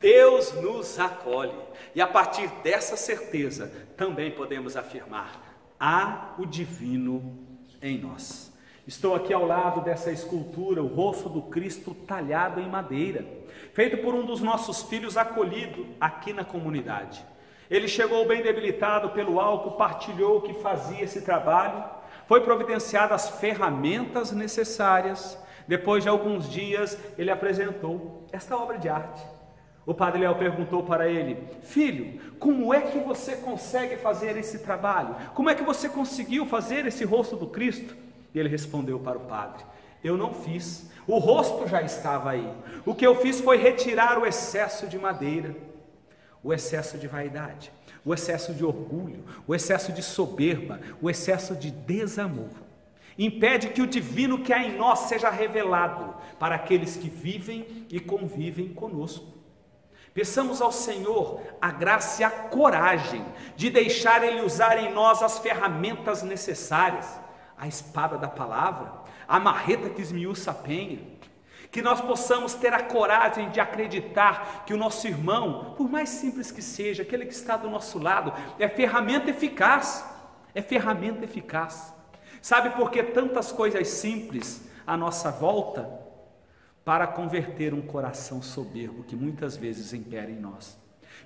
Deus nos acolhe. E a partir dessa certeza, também podemos afirmar: há o divino em nós. Estou aqui ao lado dessa escultura, o rosto do Cristo talhado em madeira, feito por um dos nossos filhos acolhido aqui na comunidade. Ele chegou bem debilitado pelo álcool, partilhou o que fazia esse trabalho, foi providenciado as ferramentas necessárias. Depois de alguns dias, ele apresentou esta obra de arte. O Padre Léo perguntou para ele: filho, como é que você consegue fazer esse trabalho? Como é que você conseguiu fazer esse rosto do Cristo? E ele respondeu para o padre: eu não fiz, o rosto já estava aí. O que eu fiz foi retirar o excesso de madeira, o excesso de vaidade, o excesso de orgulho, o excesso de soberba, o excesso de desamor. Impede que o divino que há em nós seja revelado para aqueles que vivem e convivem conosco. Peçamos ao Senhor a graça e a coragem de deixar Ele usar em nós as ferramentas necessárias, a espada da palavra, a marreta que esmiuça a penha, que nós possamos ter a coragem de acreditar que o nosso irmão, por mais simples que seja, aquele que está do nosso lado, é ferramenta eficaz, é ferramenta eficaz. Sabe por que tantas coisas simples à nossa volta? Para converter um coração soberbo que muitas vezes impera em nós.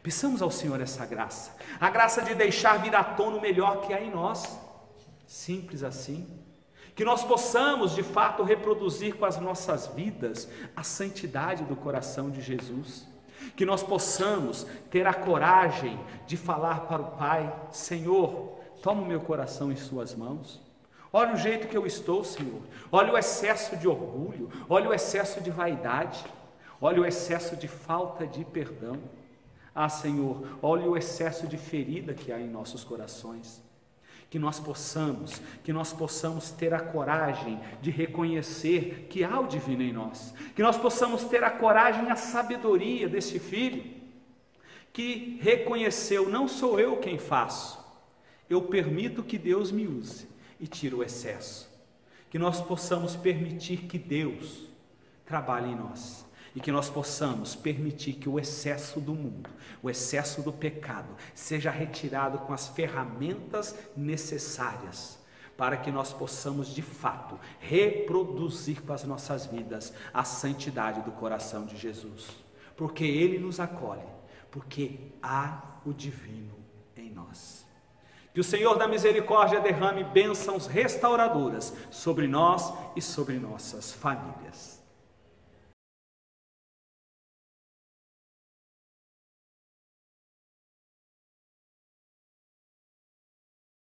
Peçamos ao Senhor essa graça, a graça de deixar vir à tona o melhor que há em nós, simples assim, que nós possamos de fato reproduzir com as nossas vidas a santidade do coração de Jesus, que nós possamos ter a coragem de falar para o Pai: Senhor, toma o meu coração em suas mãos. Olha o jeito que eu estou, Senhor. Olha o excesso de orgulho, olha o excesso de vaidade, olha o excesso de falta de perdão. Ah, Senhor, olha o excesso de ferida que há em nossos corações. Que nós possamos ter a coragem de reconhecer que há o divino em nós. Que nós possamos ter a coragem e a sabedoria deste filho que reconheceu: não sou eu quem faço, eu permito que Deus me use e tira o excesso. Que nós possamos permitir que Deus trabalhe em nós e que nós possamos permitir que o excesso do mundo, o excesso do pecado, seja retirado com as ferramentas necessárias para que nós possamos de fato reproduzir com as nossas vidas a santidade do coração de Jesus, porque Ele nos acolhe, porque há o divino em nós. Que o Senhor da misericórdia derrame bênçãos restauradoras sobre nós e sobre nossas famílias.